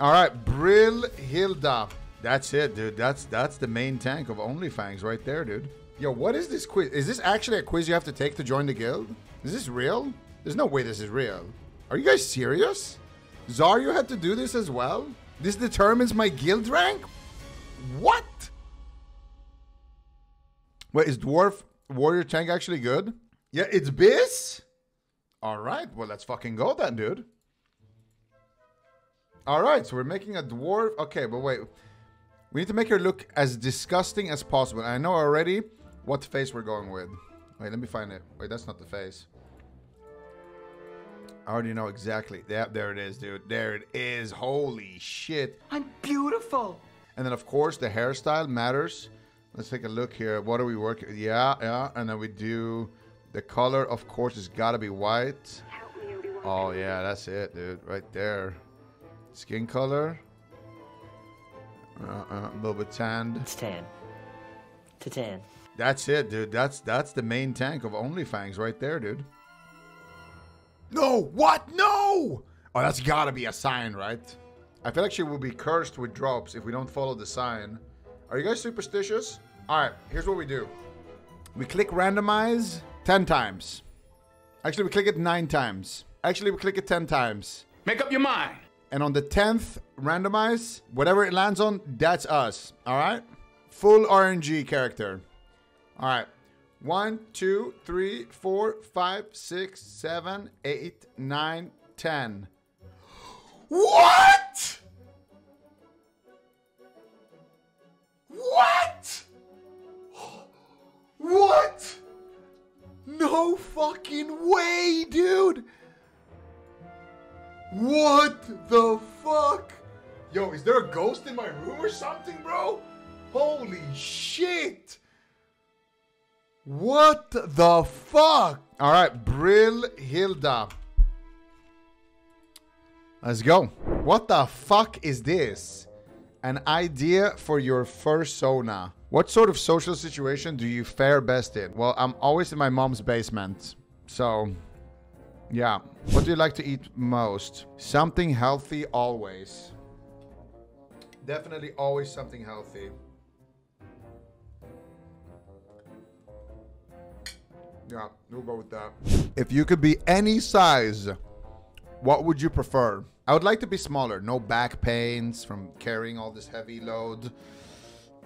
All right, Brill Hilda. That's it, dude. That's the main tank of OnlyFangs right there, dude. Yo, what is this quiz? Is this actually a quiz you have to take to join the guild? Is this real? There's no way this is real. Are you guys serious? Zaryu had to do this as well? This determines my guild rank? What? Wait, is Dwarf Warrior tank actually good? Yeah, it's Biz? All right, well, let's fucking go then, dude. All right, so we're making a dwarf. Okay, but wait. We need to make her look as disgusting as possible. I know already what face we're going with. Wait, let me find it. Wait, that's not the face. I already know exactly. Yeah, there it is, dude. There it is. Holy shit. I'm beautiful. And then, of course, the hairstyle matters. Let's take a look here. What are we working? Yeah, yeah. And then we do the color. Of course, it's got to be white. Oh, yeah, that's it, dude. Right there. Skin color. A little bit tanned. It's tan. To tan. That's it, dude. That's the main tank of OnlyFangs right there, dude. No! What? No! Oh, that's gotta be a sign, right? I feel like she will be cursed with drops if we don't follow the sign. Are you guys superstitious? Alright, here's what we do. We click randomize 10 times. Actually, we click it 9 times. Actually, we click it 10 times. Make up your mind! And on the 10th, randomize, whatever it lands on, that's us. Alright? Full RNG character. Alright. 1, 2, 3, 4, 5, 6, 7, 8, 9, 10. What? What? What? No fucking way, dude. What the fuck? Yo, is there a ghost in my room or something, bro? Holy shit. What the fuck? All right, Brill Hilda. Let's go. What the fuck is this? An idea for your fursona. What sort of social situation do you fare best in? Well, I'm always in my mom's basement. So, yeah. What do you like to eat most? Something healthy always. Definitely always something healthy. Yeah, we'll go with that. If you could be any size, what would you prefer? I would like to be smaller. No back pains from carrying all this heavy load.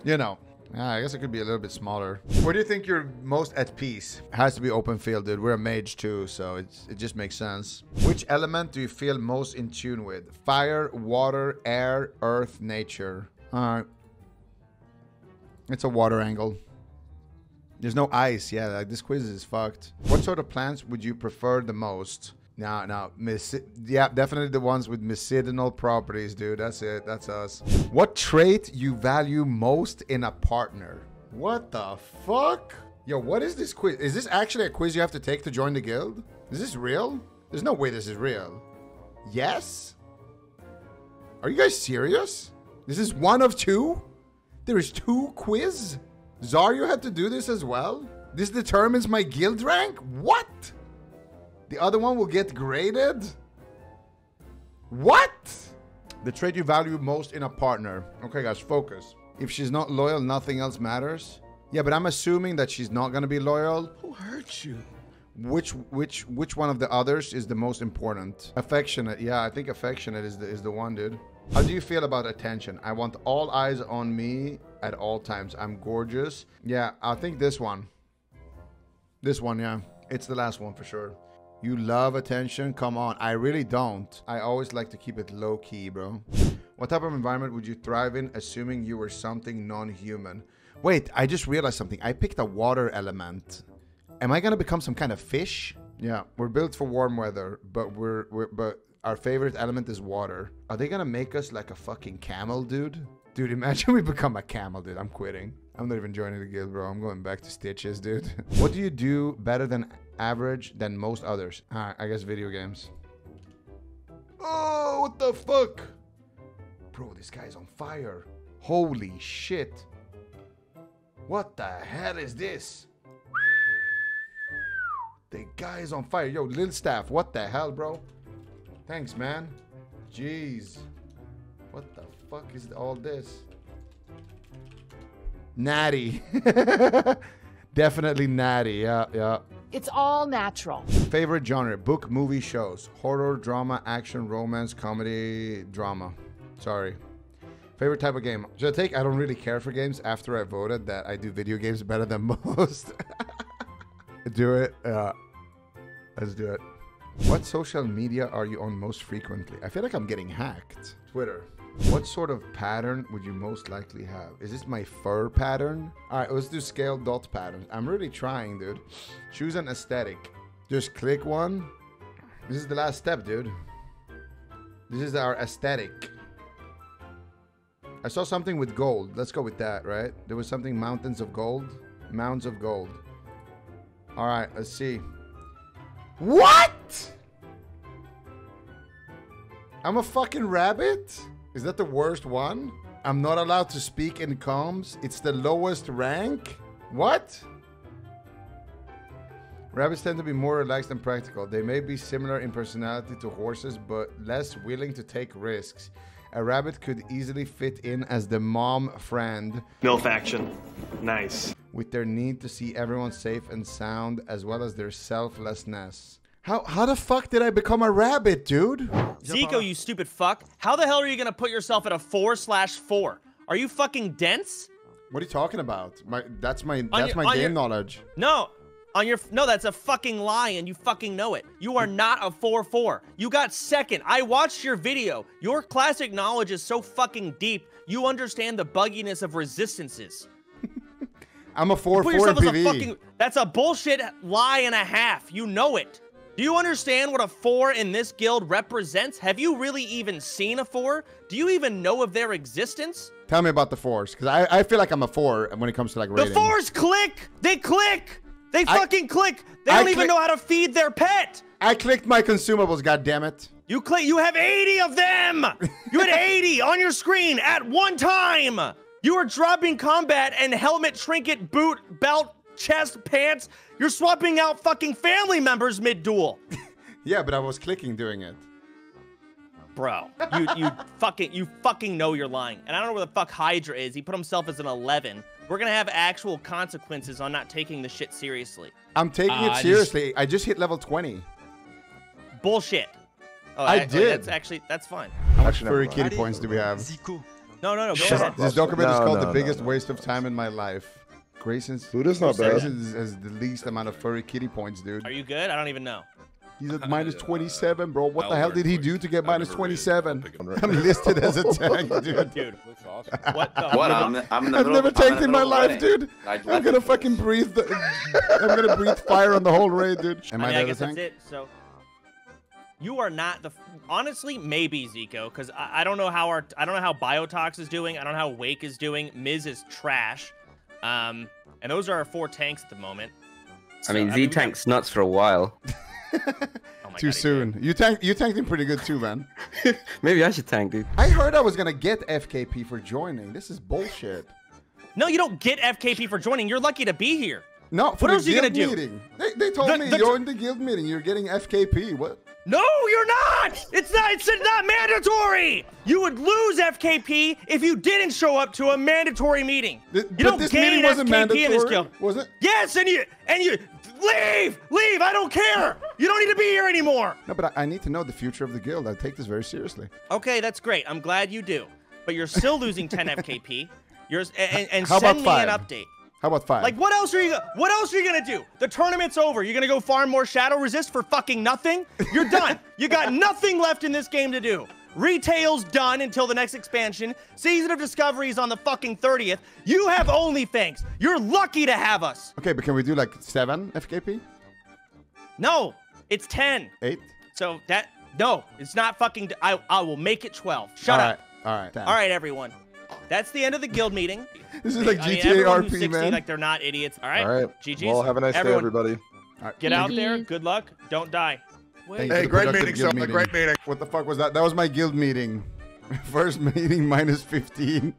You know, I guess I could be a little bit smaller. Where do you think you're most at peace? It has to be open field, dude. We're a mage too, so it just makes sense. Which element do you feel most in tune with? Fire, water, air, earth, nature. All right. It's a water angle. There's no ice. Yeah, like this quiz is fucked. What sort of plants would you prefer the most? Yeah, definitely the ones with medicinal properties, dude. That's it. That's us. What trait you value most in a partner? What the fuck? Yo, what is this quiz? Is this actually a quiz you have to take to join the guild? Is this real? There's no way this is real. Yes? Are you guys serious? This is one of two? There is two quiz? Zaryu had to do this as well? This determines my guild rank? What? The other one will get graded? What? The trait you value most in a partner. Okay, guys, focus. If she's not loyal, nothing else matters. Yeah, but I'm assuming that she's not gonna be loyal. Who hurt you? Which one of the others is the most important? Affectionate. Yeah, I think affectionate is the one, dude. How do you feel about attention? I want all eyes on me at all times. I'm gorgeous. Yeah, I think this one. This one, yeah. It's the last one for sure. You love attention? Come on. I really don't. I always like to keep it low key, bro. What type of environment would you thrive in, assuming you were something non-human? Wait, I just realized something. I picked a water element. Am I gonna become some kind of fish? Yeah, we're built for warm weather, but but our favorite element is water. Are they gonna make us like a fucking camel, dude? Dude, imagine we become a camel, dude. I'm quitting. I'm not even joining the guild, bro. I'm going back to Stitches, dude. What do you do better than average than most others? I guess video games. Oh, what the fuck? Bro, this guy's on fire. Holy shit. What the hell is this? The guy is on fire. Yo, Lil Staff, what the hell, bro? Thanks, man. Jeez. fuck is all this? Natty. Definitely natty. Yeah, yeah. It's all natural. Favorite genre, book, movie, shows. Horror, drama, action, romance, comedy, drama. Sorry. Favorite type of game. Should I take I don't really care for games after I voted that I do video games better than most? Do it. Let's do it. What social media are you on most frequently? I feel like I'm getting hacked. Twitter. What sort of pattern would you most likely have? Is this my fur pattern? All right, let's do scale dot patterns. I'm really trying, dude. Choose an aesthetic. Just click one. This is the last step, dude. This is our aesthetic. I saw something with gold. Let's go with that, right? There was something mountains of gold. Mounds of gold. All right, let's see. What? I'm a fucking rabbit? Is that the worst one? I'm not allowed to speak in comms. It's the lowest rank? What? Rabbits tend to be more relaxed and practical. They may be similar in personality to horses, but less willing to take risks. A rabbit could easily fit in as the mom friend. MILF action. Nice. With their need to see everyone safe and sound, as well as their selflessness. How the fuck did I become a rabbit, dude? Ziqo, you stupid fuck. How the hell are you gonna put yourself at a 4/4? Are you fucking dense? What are you talking about? That's my game knowledge. No, that's a fucking lie and you fucking know it. You are not a 4/4. You got second. I watched your video. Your classic knowledge is so fucking deep. You understand the bugginess of resistances. I'm a 4/4 in PV. That's a bullshit lie and a half. You know it. Do you understand what a 4 in this guild represents? Have you really even seen a 4? Do you even know of their existence? Tell me about the 4s, because I feel like I'm a 4 when it comes to like rating. The 4s click! They click! They fucking click! They don't even know how to feed their pet! I clicked my consumables, goddammit. You click, you have 80 of them! You had 80 on your screen at one time! You are dropping combat and helmet, trinket, boot, belt, chest, pants. You're swapping out fucking family members mid-duel. Yeah, but I was clicking doing it. Bro, you fucking know you're lying. And I don't know where the fuck Hydra is. He put himself as an 11. We're gonna have actual consequences on not taking the shit seriously. I'm taking it seriously. I just hit level 20. Bullshit. Oh, I did. That's fine. How much furry kitty points do we have? Ziqo. No, go ahead. This document is called The Biggest Waste of Time in My Life. Grayson's dude, that's not bad. Has the least amount of furry kitty points, dude. Are you good? I don't even know. He's at minus 27, bro. What the hell did he do to get minus 27? I'm listed as a tank, dude. Dude, looks awesome. What the? What? I've never tanked in my life, dude. I'm gonna fucking breathe. I'm gonna breathe fire on the whole raid, dude. Am I guess that's it. So. You are not the, honestly, maybe Ziqo, because I don't know how I don't know how Biotox is doing. I don't know how Wake is doing. Miz is trash. And those are our 4 tanks at the moment. So, I mean, Z tank's nuts for a while. Oh my God, too soon. You tanked him pretty good too, man. Maybe I should tank, dude. I heard I was gonna get FKP for joining. This is bullshit. No, you don't get FKP for joining. You're lucky to be here. No, for what else are you gonna do? They told me you're in the guild meeting. You're getting FKP. What? No, you're not! It's not mandatory! You would lose FKP if you didn't show up to a mandatory meeting. This meeting wasn't mandatory. In this guild. Was it? Yes, and you leave! Leave! I don't care! You don't need to be here anymore! No, but I need to know the future of the guild. I take this very seriously. Okay, that's great. I'm glad you do. But you're still losing 10 FKP. Send me an update. How about 5? Like, what else are you gonna do? The tournament's over. You're gonna go farm more Shadow Resist for fucking nothing? You're done. You got nothing left in this game to do. Retail's done until the next expansion. Season of Discovery is on the fucking 30th. You have OnlyFangs. You're lucky to have us. Okay, but can we do like 7 FKP? No, it's 10. 8? So that, no, it's not fucking, I will make it 12. Shut up. All right. All right, everyone. That's the end of the guild meeting. This is like GTA RP, 60, man. Like, they're not idiots. All right. GG's. Well, have a nice day, everybody. All right. Get out there. Good luck. Don't die. Hey, great meeting, son. Great meeting. What the fuck was that? That was my guild meeting. First meeting, minus 15.